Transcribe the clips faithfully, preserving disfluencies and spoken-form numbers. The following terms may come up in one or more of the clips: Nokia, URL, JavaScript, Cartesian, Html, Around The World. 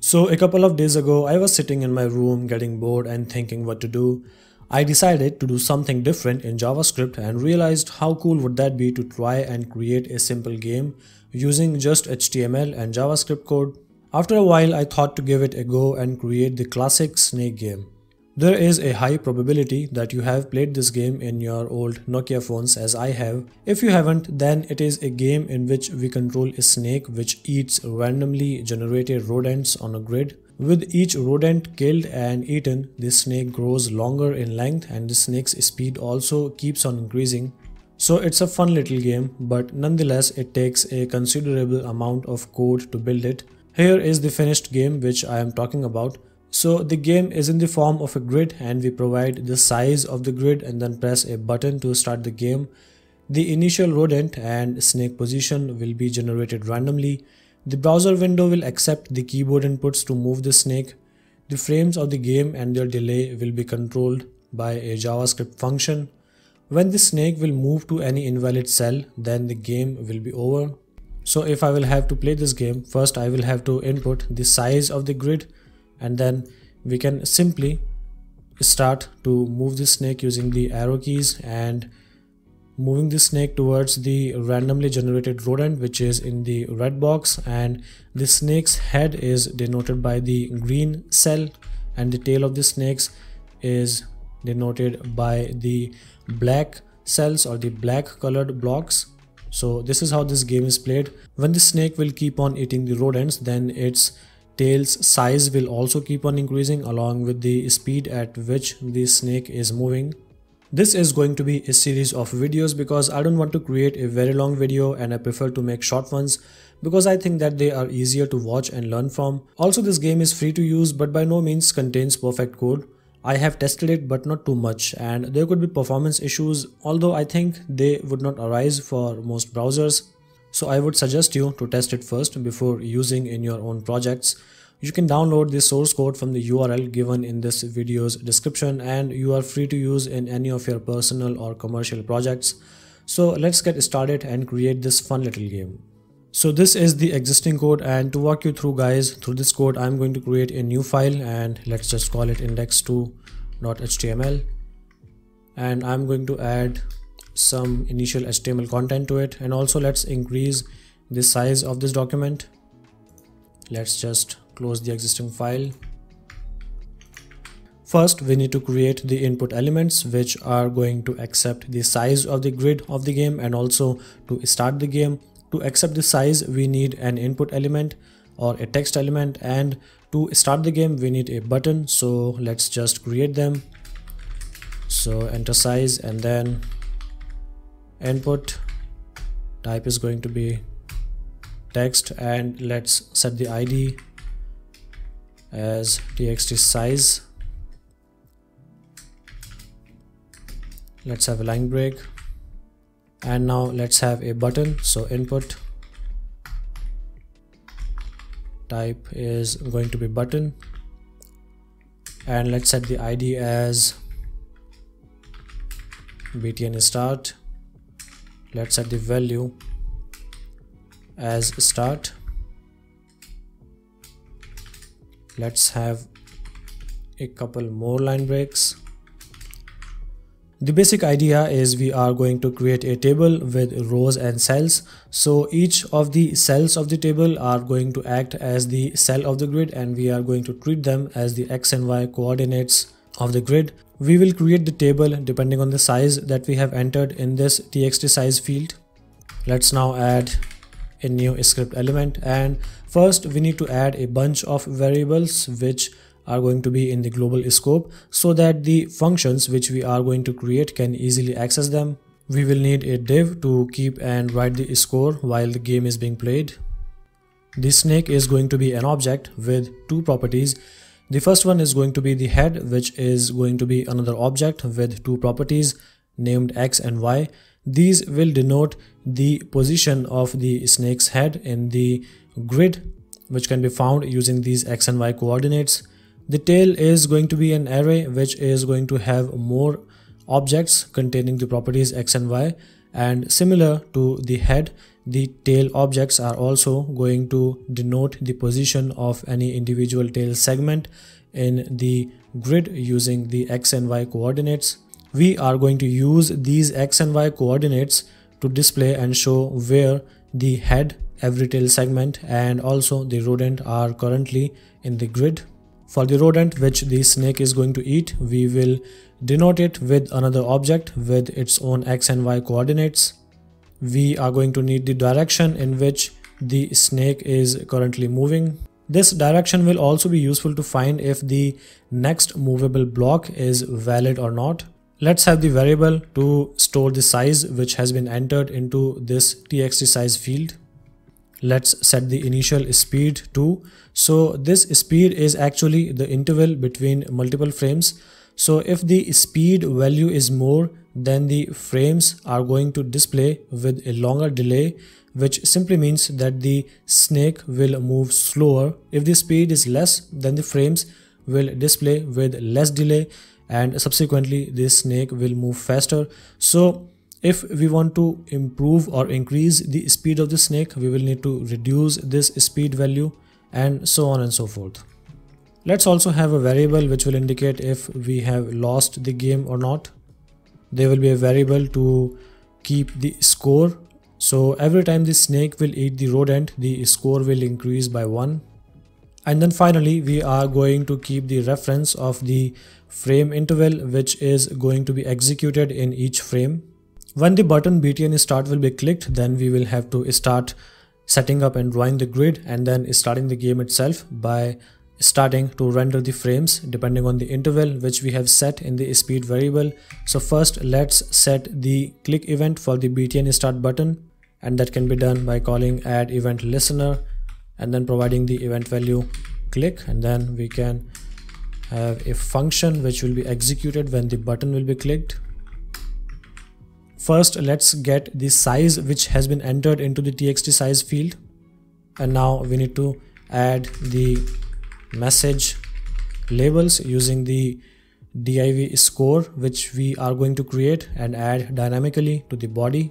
So a couple of days ago, I was sitting in my room getting bored and thinking what to do. I decided to do something different in JavaScript and realized how cool would that be to try and create a simple game using just H T M L and JavaScript code. After a while, I thought to give it a go and create the classic snake game. There is a high probability that you have played this game in your old Nokia phones as I have. If you haven't, then it is a game in which we control a snake which eats randomly generated rodents on a grid. With each rodent killed and eaten, the snake grows longer in length and the snake's speed also keeps on increasing. So it's a fun little game, but nonetheless it takes a considerable amount of code to build it. Here is the finished game which I am talking about. So the game is in the form of a grid and we provide the size of the grid and then press a button to start the game. The initial rodent and snake position will be generated randomly. The browser window will accept the keyboard inputs to move the snake. The frames of the game and their delay will be controlled by a JavaScript function. When the snake will move to any invalid cell, then the game will be over. So if I will have to play this game, first I will have to input the size of the grid. And then we can simply start to move the snake using the arrow keys and moving the snake towards the randomly generated rodent which is in the red box, and the snake's head is denoted by the green cell and the tail of the snakes is denoted by the black cells or the black colored blocks. So this is how this game is played. When the snake will keep on eating the rodents, then its tail's size will also keep on increasing along with the speed at which the snake is moving. This is going to be a series of videos because I don't want to create a very long video and I prefer to make short ones because I think that they are easier to watch and learn from. Also, this game is free to use but by no means contains perfect code. I have tested it but not too much and there could be performance issues, although I think they would not arise for most browsers. So I would suggest you to test it first before using in your own projects. You can download the source code from the U R L given in this video's description and you are free to use in any of your personal or commercial projects. So let's get started and create this fun little game. So this is the existing code, and to walk you through guys through this code, I'm going to create a new file and let's just call it index two dot H T M L, and I'm going to add some initial H T M L content to it, and also let's increase the size of this document. Let's just close the existing file. First we need to create the input elements which are going to accept the size of the grid of the game and also to start the game. To accept the size we need an input element or a text element, and to start the game we need a button, so let's just create them. So enter size and then input type is going to be text, and let's set the I D as txt size. Let's have a line break and now let's have a button. So input type is going to be button and let's set the I D as btn start. Let's set the value as start. Let's have a couple more line breaks. The basic idea is we are going to create a table with rows and cells. So each of the cells of the table are going to act as the cell of the grid and we are going to treat them as the x and y coordinates of the grid. We will create the table depending on the size that we have entered in this txt size field. Let's now add a new script element, and first we need to add a bunch of variables which are going to be in the global scope so that the functions which we are going to create can easily access them. We will need a div to keep and write the score while the game is being played. The snake is going to be an object with two properties. The first one is going to be the head, which is going to be another object with two properties named x and y. These will denote the position of the snake's head in the grid, which can be found using these x and y coordinates. The tail is going to be an array which is going to have more objects containing the properties x and y, and similar to the head, The tail objects are also going to denote the position of any individual tail segment in the grid using the x and y coordinates. We are going to use these x and y coordinates to display and show where the head, every tail segment, and also the rodent are currently in the grid. For the rodent which the snake is going to eat, we will denote it with another object with its own x and y coordinates. We are going to need the direction in which the snake is currently moving. This direction will also be useful to find if the next movable block is valid or not. Let's have the variable to store the size which has been entered into this txt size field. Let's set the initial speed to. So this speed is actually the interval between multiple frames. So if the speed value is more, then the frames are going to display with a longer delay, which simply means that the snake will move slower. If the speed is less, then the frames will display with less delay, and subsequently the snake will move faster. So if we want to improve or increase the speed of the snake, we will need to reduce this speed value, and so on and so forth. Let's also have a variable which will indicate if we have lost the game or not. There will be a variable to keep the score. So every time the snake will eat the rodent, the score will increase by one. And then finally, we are going to keep the reference of the frame interval which is going to be executed in each frame. When the button btn start will be clicked, then we will have to start setting up and drawing the grid, and then starting the game itself by starting to render the frames depending on the interval which we have set in the speed variable. So first let's set the click event for the btn start button, and that can be done by calling add event listener and then providing the event value click, and then we can have a function which will be executed when the button will be clicked. First, let's get the size which has been entered into the txt size field, and now we need to add the message labels using the div score which we are going to create and add dynamically to the body.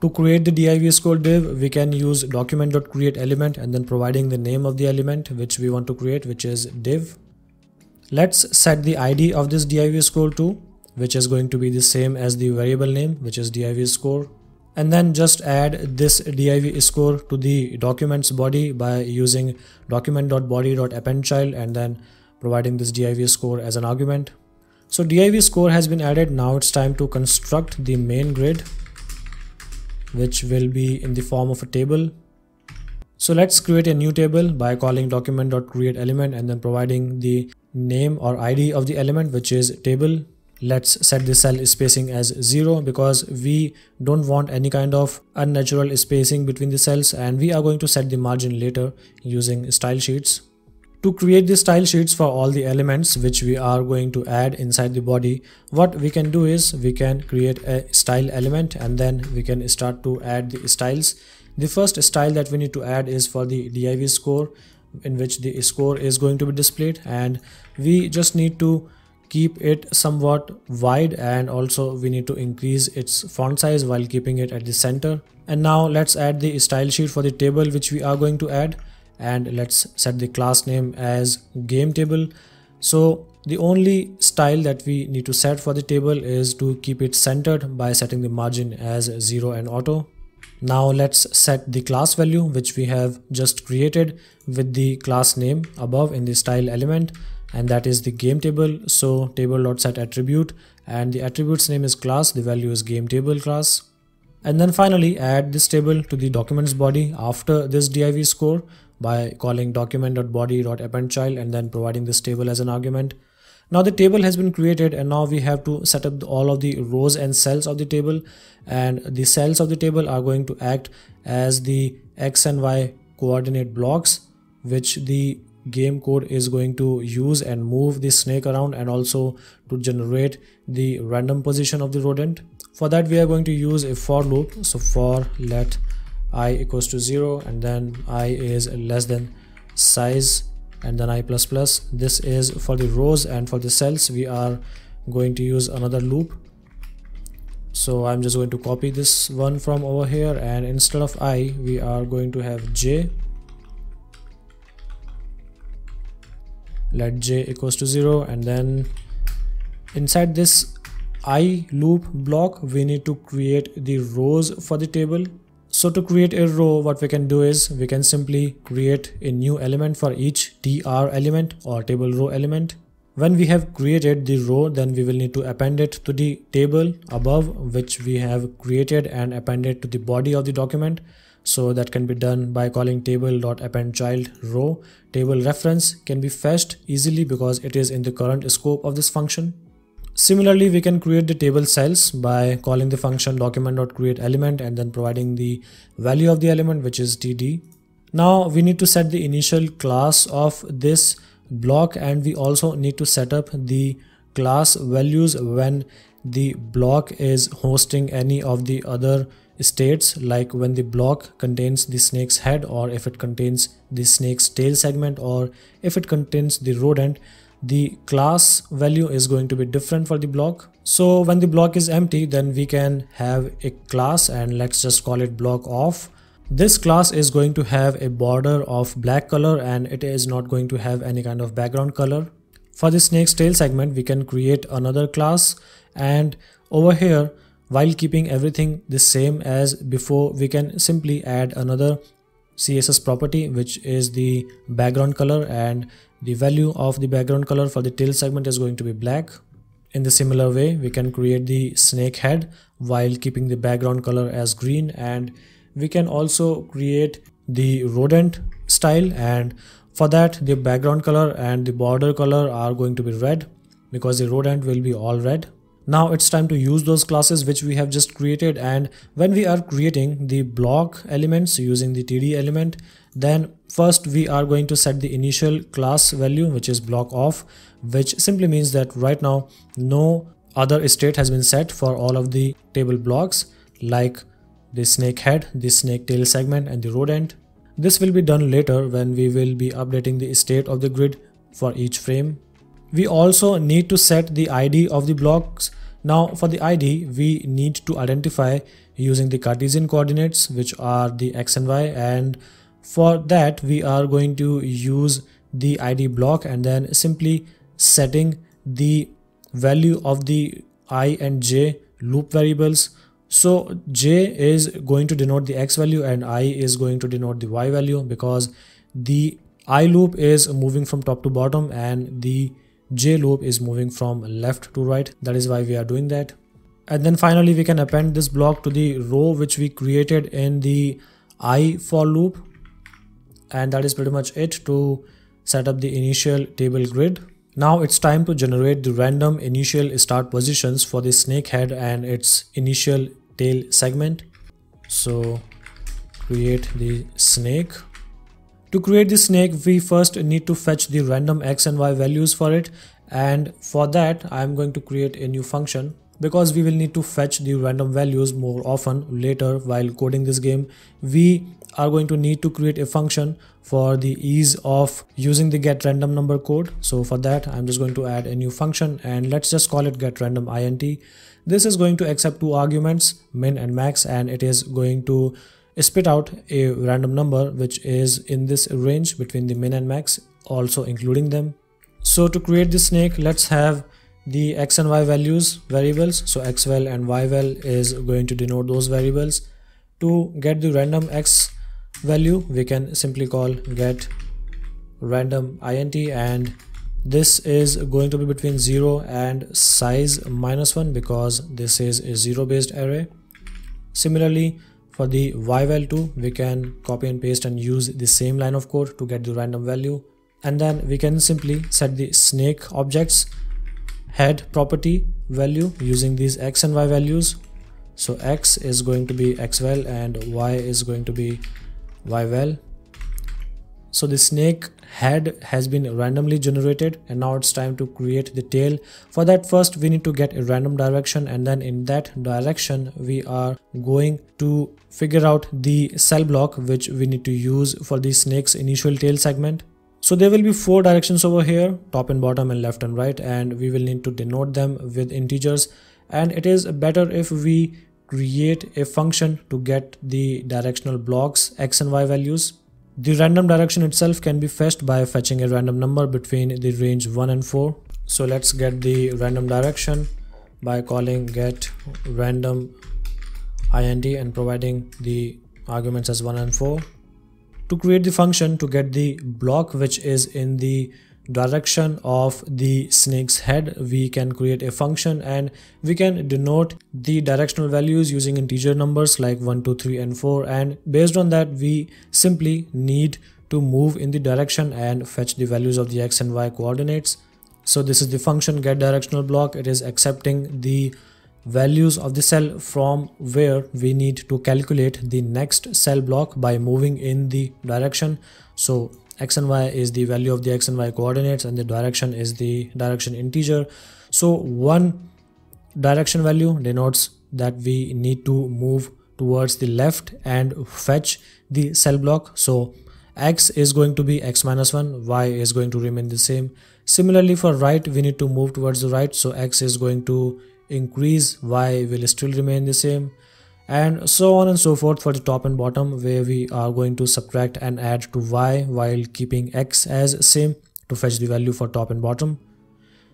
To create the div score div, we can use document.createElement and then providing the name of the element which we want to create, which is div. Let's set the I D of this div score to, which is going to be the same as the variable name, which is div score, and then just add this div score to the document's body by using document.body.appendChild and then providing this div score as an argument. So div score has been added. Now it's time to construct the main grid, which will be in the form of a table. So let's create a new table by calling document.createElement and then providing the name or I D of the element, which is table. Let's set the cell spacing as zero because we don't want any kind of unnatural spacing between the cells, and we are going to set the margin later using style sheets. To create the style sheets for all the elements which we are going to add inside the body, what we can do is we can create a style element and then we can start to add the styles. The first style that we need to add is for the div score, in which the score is going to be displayed, and we just need to keep it somewhat wide, and also we need to increase its font size while keeping it at the center. And now let's add the style sheet for the table which we are going to add, and let's set the class name as game table. So the only style that we need to set for the table is to keep it centered by setting the margin as zero and auto. Now let's set the class value which we have just created with the class name above in the style element, and that is the game table. So table.set attribute, and the attribute's name is class, the value is game table class. And then finally add this table to the document's body after this div score by calling document.body.appendChild and then providing this table as an argument. Now the table has been created, and now we have to set up all of the rows and cells of the table, and the cells of the table are going to act as the x and y coordinate blocks which the game code is going to use and move the snake around, and also to generate the random position of the rodent. For that we are going to use a for loop. So for let I equals to zero, and then I is less than size, and then I plus plus. This is for the rows, and for the cells we are going to use another loop. So I'm just going to copy this one from over here, and instead of I we are going to have j. Let j equals to zero, and then inside this I loop block we need to create the rows for the table. So to create a row, what we can do is we can simply create a new element for each tr element or table row element. When we have created the row, then we will need to append it to the table above which we have created and append it to the body of the document. So that can be done by calling table.appendChildRow. Table reference can be fetched easily because it is in the current scope of this function. Similarly, we can create the table cells by calling the function document.createElement and then providing the value of the element, which is td. Now we need to set the initial class of this block, and we also need to set up the class values when the block is hosting any of the other states, like when the block contains the snake's head, or if it contains the snake's tail segment, or if it contains the rodent. The class value is going to be different for the block. So when the block is empty, then we can have a class, and let's just call it block off. This class is going to have a border of black color, and it is not going to have any kind of background color. For the snake's tail segment, we can create another class, and over here, while keeping everything the same as before, we can simply add another C S S property, which is the background color, and the value of the background color for the tail segment is going to be black. In the similar way, we can create the snake head while keeping the background color as green, and we can also create the rodent style, and for that the background color and the border color are going to be red because the rodent will be all red. Now it's time to use those classes which we have just created, and when we are creating the block elements using the T D element, then first we are going to set the initial class value, which is block off, which simply means that right now no other state has been set for all of the table blocks, like the snake head, the snake tail segment, and the rodent. This will be done later when we will be updating the state of the grid for each frame. We also need to set the I D of the blocks. Now for the I D, we need to identify using the Cartesian coordinates, which are the x and y, and for that we are going to use the I D block and then simply setting the value of the I and j loop variables. So j is going to denote the x value and I is going to denote the y value, because the I loop is moving from top to bottom and the j loop is moving from left to right. That is why we are doing that. And then finally we can append this block to the row which we created in the I for loop, and that is pretty much it to set up the initial table grid. Now it's time to generate the random initial start positions for the snake head and its initial tail segment. So create the snake. To create the snake, we first need to fetch the random x and y values for it, and for that I'm going to create a new function, because we will need to fetch the random values more often later while coding this game. We are going to need to create a function for the ease of using the get random number code. So for that I'm just going to add a new function, and let's just call it get random int. This is going to accept two arguments, min and max, and it is going to spit out a random number which is in this range between the min and max, also including them. So to create the snake, let's have the x and y values variables. So xval and yval is going to denote those variables. To get the random x value, we can simply call get random int, and this is going to be between zero and size minus one, because this is a zero based array. Similarly, for the yval too, we can copy and paste and use the same line of code to get the random value, and then we can simply set the snake object's head property value using these x and y values. So x is going to be xval and y is going to be yval. So the snake head has been randomly generated, and now it's time to create the tail. For that, first we need to get a random direction, and then in that direction we are going to figure out the cell block which we need to use for the snake's initial tail segment. So there will be four directions over here, top and bottom and left and right, and we will need to denote them with integers, and it is better if we create a function to get the directional blocks x and y values. The random direction itself can be fetched by fetching a random number between the range one and four. So let's get the random direction by calling get random int and providing the arguments as one and four. To create the function to get the block which is in the direction of the snake's head, we can create a function and we can denote the directional values using integer numbers like one, two, three and four, and based on that we simply need to move in the direction and fetch the values of the x and y coordinates. So this is the function get directional block. It is accepting the values of the cell from where we need to calculate the next cell block by moving in the direction. So x and y is the value of the x and y coordinates and the direction is the direction integer. So one direction value denotes that we need to move towards the left and fetch the cell block. So x is going to be x minus one, y is going to remain the same. Similarly for right, we need to move towards the right, so x is going to increase, y will still remain the same, and so on and so forth for the top and bottom, where we are going to subtract and add to y while keeping x as same to fetch the value for top and bottom.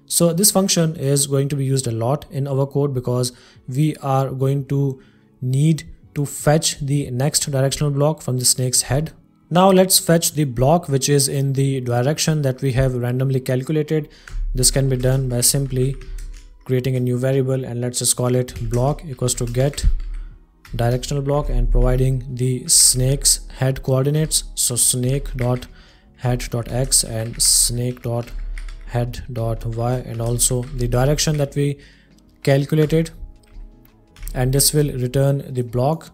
So this function is going to be used a lot in our code because we are going to need to fetch the next directional block from the snake's head. Now let's fetch the block which is in the direction that we have randomly calculated. This can be done by simply creating a new variable, and let's just call it block equals to get directional block and providing the snake's head coordinates. So snake dot head dot x and snake dot head dot y, and also the direction that we calculated, and this will return the block.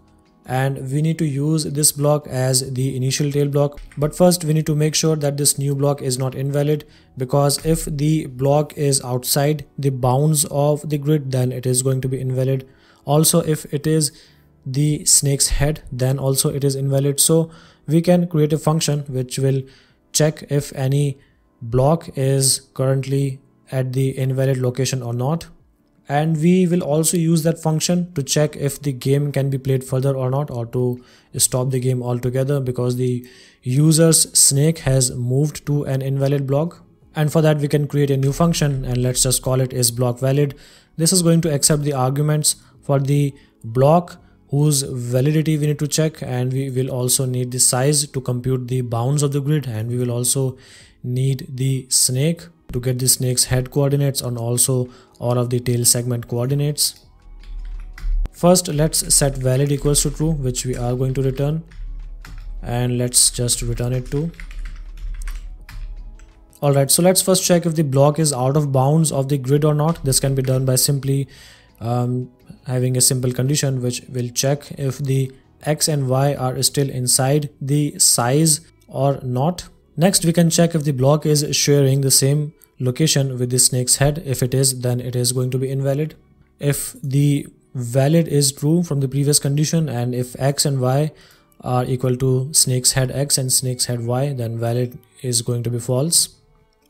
And we need to use this block as the initial tail block, but first we need to make sure that this new block is not invalid, because if the block is outside the bounds of the grid then it is going to be invalid. Also if it is the snake's head then also it is invalid. So we can create a function which will check if any block is currently at the invalid location or not. And we will also use that function to check if the game can be played further or not, or to stop the game altogether because the user's snake has moved to an invalid block. And for that we can create a new function, and let's just call it is block valid. This is going to accept the arguments for the block whose validity we need to check, and we will also need the size to compute the bounds of the grid, and we will also need the snake to get the snake's head coordinates and also all of the tail segment coordinates. First let's set valid equals to true, which we are going to return, and let's just return it to. Alright, so let's first check if the block is out of bounds of the grid or not. This can be done by simply um, having a simple condition which will check if the x and y are still inside the size or not. Next we can check if the block is sharing the same location with the snake's head. If it is, then it is going to be invalid. If the valid is true from the previous condition, and if x and y are equal to snake's head x and snake's head y, then valid is going to be false.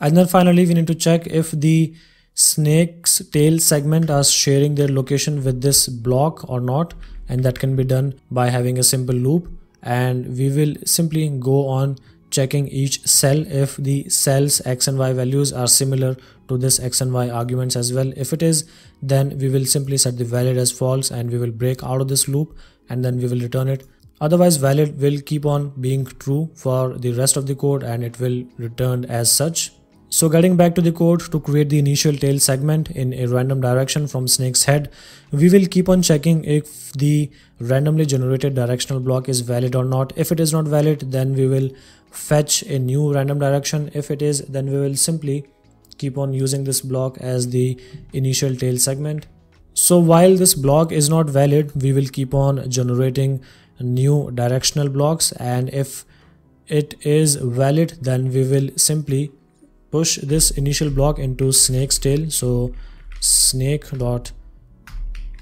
And then finally we need to check if the snake's tail segment are sharing their location with this block or not, and that can be done by having a simple loop, and we will simply go on checking each cell if the cells x and y values are similar to this x and y arguments as well. If it is, then we will simply set the valid as false and we will break out of this loop, and then we will return it. Otherwise valid will keep on being true for the rest of the code and it will return as such. So getting back to the code, to create the initial tail segment in a random direction from snake's head, we will keep on checking if the randomly generated directional block is valid or not. If it is not valid, then we will fetch a new random direction. If it is, then we will simply keep on using this block as the initial tail segment. So while this block is not valid, we will keep on generating new directional blocks, and if it is valid then we will simply push this initial block into snake's tail. So snake dot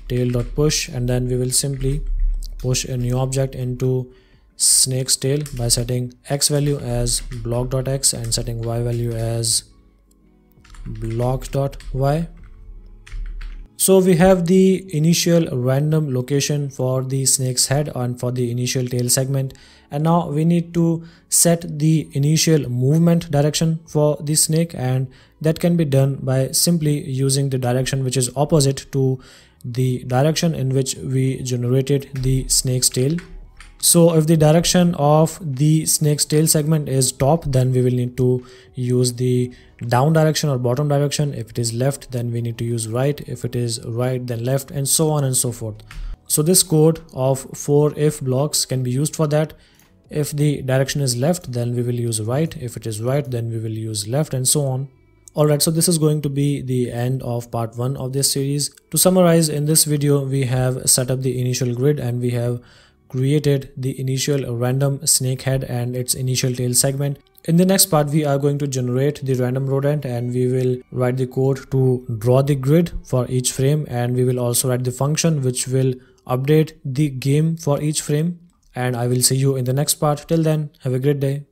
tail dot push, and then we will simply push a new object into snake's tail by setting x value as block dot x and setting y value as block dot y. So we have the initial random location for the snake's head and for the initial tail segment, and now we need to set the initial movement direction for the snake, and that can be done by simply using the direction which is opposite to the direction in which we generated the snake's tail. So if the direction of the snake's tail segment is top, then we will need to use the down direction or bottom direction. If it is left, then we need to use right. If it is right, then left, and so on and so forth. So this code of four if blocks can be used for that. If the direction is left, then we will use right. If it is right, then we will use left, and so on. Alright, so this is going to be the end of part one of this series. To summarize, in this video we have set up the initial grid and we have created the initial random snake head and its initial tail segment. In the next part, we are going to generate the random rodent and we will write the code to draw the grid for each frame, and we will also write the function which will update the game for each frame. And I will see you in the next part. Till then, have a great day.